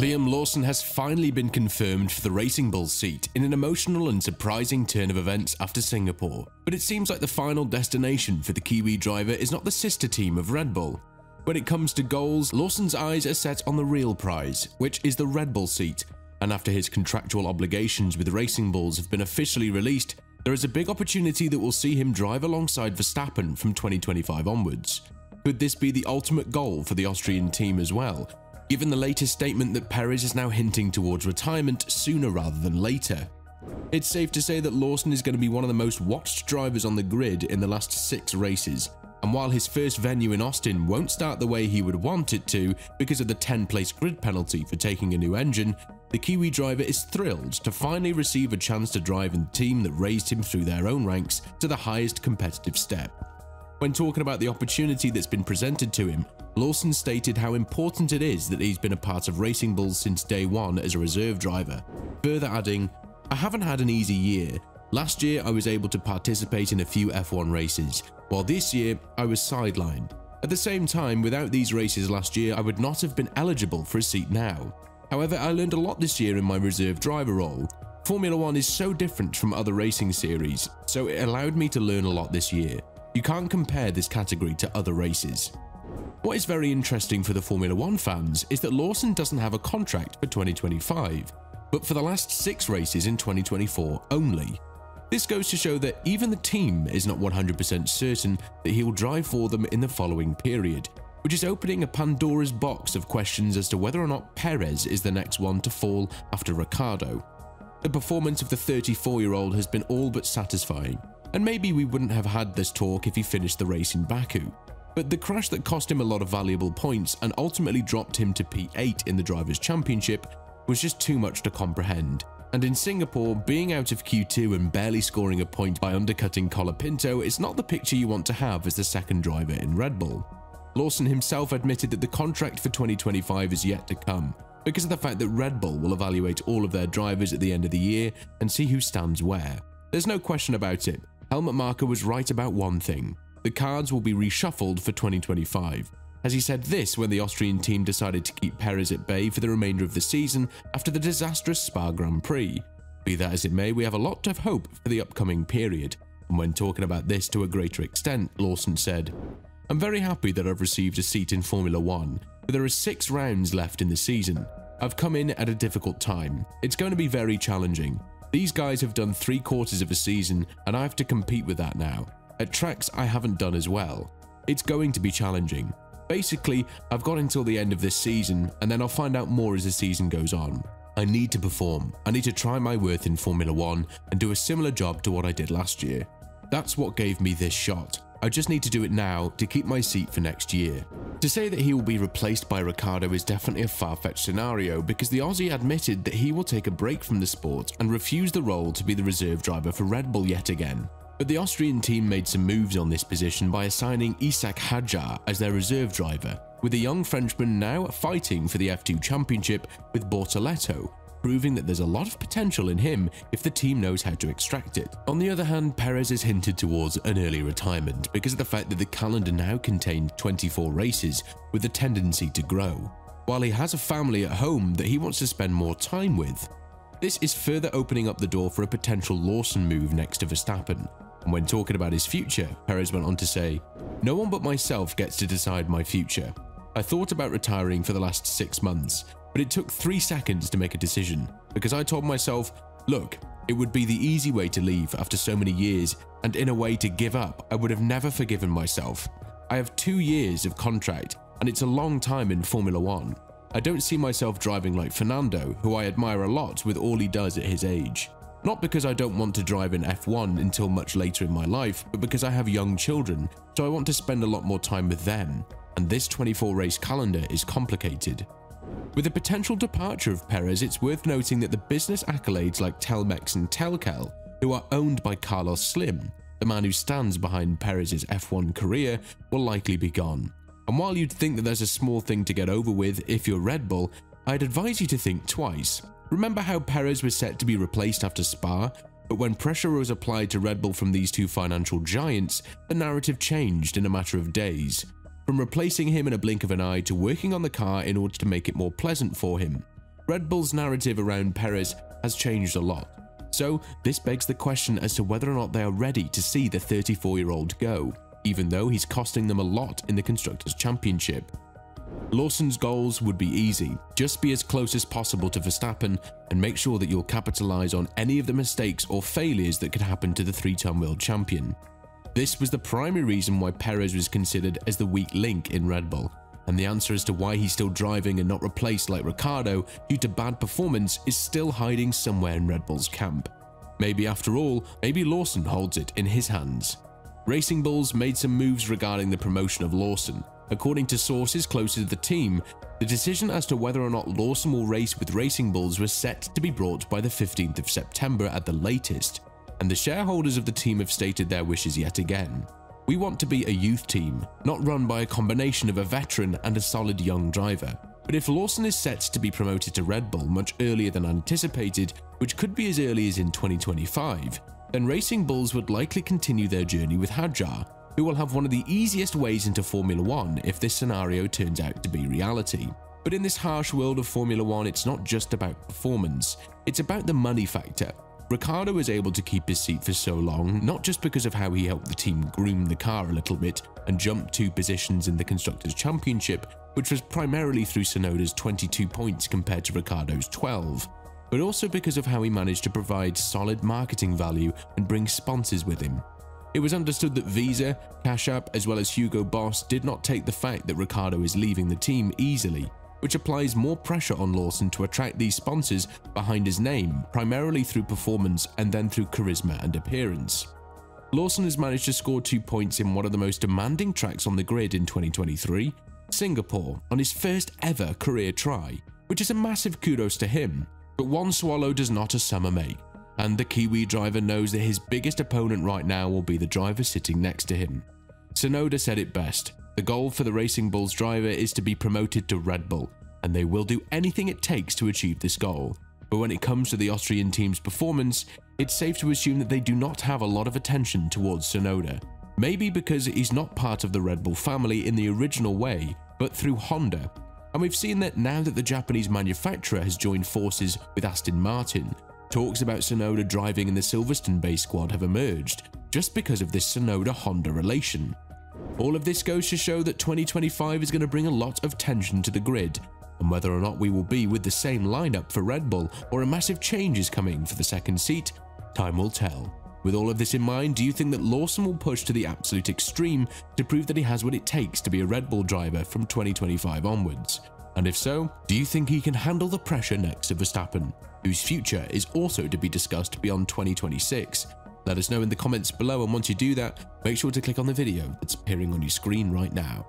Liam Lawson has finally been confirmed for the Racing Bulls seat in an emotional and surprising turn of events after Singapore. But it seems like the final destination for the Kiwi driver is not the sister team of Red Bull. When it comes to goals, Lawson's eyes are set on the real prize, which is the Red Bull seat, and after his contractual obligations with Racing Bulls have been officially released, there is a big opportunity that will see him drive alongside Verstappen from 2025 onwards. Could this be the ultimate goal for the Austrian team as well, given the latest statement that Perez is now hinting towards retirement sooner rather than later? It's safe to say that Lawson is going to be one of the most watched drivers on the grid in the last 6 races, and while his first venue in Austin won't start the way he would want it to because of the 10-place grid penalty for taking a new engine, the Kiwi driver is thrilled to finally receive a chance to drive in the team that raised him through their own ranks to the highest competitive step. When talking about the opportunity that's been presented to him, Lawson stated how important it is that he's been a part of Racing Bulls since day one as a reserve driver, further adding, "I haven't had an easy year. Last year I was able to participate in a few F1 races, while this year I was sidelined. At the same time, without these races last year I would not have been eligible for a seat now. However, I learned a lot this year in my reserve driver role. Formula 1 is so different from other racing series, so it allowed me to learn a lot this year. You can't compare this category to other races." What is very interesting for the Formula 1 fans is that Lawson doesn't have a contract for 2025, but for the last 6 races in 2024 only. This goes to show that even the team is not 100% certain that he will drive for them in the following period, which is opening a Pandora's box of questions as to whether or not Perez is the next one to fall after Ricciardo. The performance of the 34-year-old has been all but satisfying, and maybe we wouldn't have had this talk if he finished the race in Baku. But the crash that cost him a lot of valuable points and ultimately dropped him to P8 in the Drivers' Championship was just too much to comprehend. And in Singapore, being out of Q2 and barely scoring a point by undercutting Colapinto is not the picture you want to have as the second driver in Red Bull. Lawson himself admitted that the contract for 2025 is yet to come, because of the fact that Red Bull will evaluate all of their drivers at the end of the year and see who stands where. There's no question about it, Helmut Marko was right about one thing. The cards will be reshuffled for 2025, as he said this when the Austrian team decided to keep Perez at bay for the remainder of the season after the disastrous Spa Grand Prix. Be that as it may, we have a lot of hope for the upcoming period, and when talking about this to a greater extent, Lawson said, "I'm very happy that I've received a seat in Formula 1, but there are 6 rounds left in the season. I've come in at a difficult time. It's going to be very challenging. These guys have done 3/4 of a season, and I have to compete with that now. At tracks I haven't done as well. It's going to be challenging. Basically, I've got until the end of this season, and then I'll find out more as the season goes on. I need to perform. I need to try my worth in Formula 1 and do a similar job to what I did last year. That's what gave me this shot. I just need to do it now to keep my seat for next year." To say that he will be replaced by Ricciardo is definitely a far-fetched scenario, because the Aussie admitted that he will take a break from the sport and refuse the role to be the reserve driver for Red Bull yet again. But the Austrian team made some moves on this position by assigning Isack Hadjar as their reserve driver, with the young Frenchman now fighting for the F2 championship with Bortoletto, proving that there's a lot of potential in him if the team knows how to extract it. On the other hand, Perez is hinted towards an early retirement because of the fact that the calendar now contained 24 races, with a tendency to grow, while he has a family at home that he wants to spend more time with. This is further opening up the door for a potential Lawson move next to Verstappen. And when talking about his future, Perez went on to say, "No one but myself gets to decide my future. I thought about retiring for the last 6 months, but it took 3 seconds to make a decision, because I told myself, look, it would be the easy way to leave after so many years, and in a way to give up. I would have never forgiven myself. I have 2 years of contract, and it's a long time in Formula 1. I don't see myself driving like Fernando, who I admire a lot with all he does at his age. Not because I don't want to drive in F1 until much later in my life, but because I have young children, so I want to spend a lot more time with them, and this 24-race calendar is complicated." With the potential departure of Perez, it's worth noting that the business accolades like Telmex and Telcel, who are owned by Carlos Slim, the man who stands behind Perez's F1 career, will likely be gone. And while you'd think that there's a small thing to get over with if you're Red Bull, I'd advise you to think twice. Remember how Perez was set to be replaced after Spa, but when pressure was applied to Red Bull from these 2 financial giants, the narrative changed in a matter of days, from replacing him in a blink of an eye to working on the car in order to make it more pleasant for him. Red Bull's narrative around Perez has changed a lot, so this begs the question as to whether or not they are ready to see the 34-year-old go, even though he's costing them a lot in the Constructors' Championship. Lawson's goals would be easy, just be as close as possible to Verstappen and make sure that you'll capitalise on any of the mistakes or failures that could happen to the three-time world champion. This was the primary reason why Perez was considered as the weak link in Red Bull, and the answer as to why he's still driving and not replaced like Ricciardo due to bad performance is still hiding somewhere in Red Bull's camp. Maybe after all, maybe Lawson holds it in his hands. Racing Bulls made some moves regarding the promotion of Lawson. According to sources closer to the team, the decision as to whether or not Lawson will race with Racing Bulls was set to be brought by the 15th of September at the latest, and the shareholders of the team have stated their wishes yet again. We want to be a youth team, not run by a combination of a veteran and a solid young driver. But if Lawson is set to be promoted to Red Bull much earlier than anticipated, which could be as early as in 2025, then Racing Bulls would likely continue their journey with Hadjar, who will have one of the easiest ways into Formula 1 if this scenario turns out to be reality. But in this harsh world of Formula 1, it's not just about performance, it's about the money factor. Ricciardo was able to keep his seat for so long, not just because of how he helped the team groom the car a little bit and jump 2 positions in the Constructors' Championship, which was primarily through Tsunoda's 22 points compared to Ricciardo's 12, but also because of how he managed to provide solid marketing value and bring sponsors with him. It was understood that Visa, Cash App, as well as Hugo Boss did not take the fact that Ricciardo is leaving the team easily, which applies more pressure on Lawson to attract these sponsors behind his name, primarily through performance and then through charisma and appearance. Lawson has managed to score 2 points in one of the most demanding tracks on the grid in 2023, Singapore, on his first ever career try, which is a massive kudos to him, but one swallow does not a summer make. And the Kiwi driver knows that his biggest opponent right now will be the driver sitting next to him. Tsunoda said it best, the goal for the Racing Bulls driver is to be promoted to Red Bull, and they will do anything it takes to achieve this goal. But when it comes to the Austrian team's performance, it's safe to assume that they do not have a lot of attention towards Tsunoda. Maybe because he's not part of the Red Bull family in the original way, but through Honda. And we've seen that now that the Japanese manufacturer has joined forces with Aston Martin, talks about Tsunoda driving in the Silverstone base squad have emerged, just because of this Tsunoda-Honda relation. All of this goes to show that 2025 is going to bring a lot of tension to the grid, and whether or not we will be with the same lineup for Red Bull or a massive change is coming for the second seat, time will tell. With all of this in mind, do you think that Lawson will push to the absolute extreme to prove that he has what it takes to be a Red Bull driver from 2025 onwards? And if so, do you think he can handle the pressure next to Verstappen, whose future is also to be discussed beyond 2026? Let us know in the comments below, and once you do that, make sure to click on the video that's appearing on your screen right now.